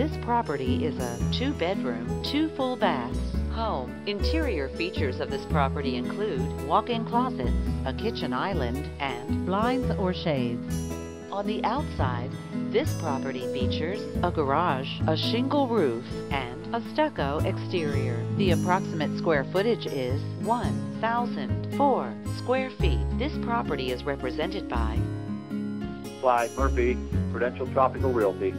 This property is a 2-bedroom, 2 full baths home. Interior features of this property include walk-in closets, a kitchen island, and blinds or shades. On the outside, this property features a garage, a shingle roof, and a stucco exterior. The approximate square footage is 1,004 square feet. This property is represented by Clyde Murphy, Prudential Tropical Realty.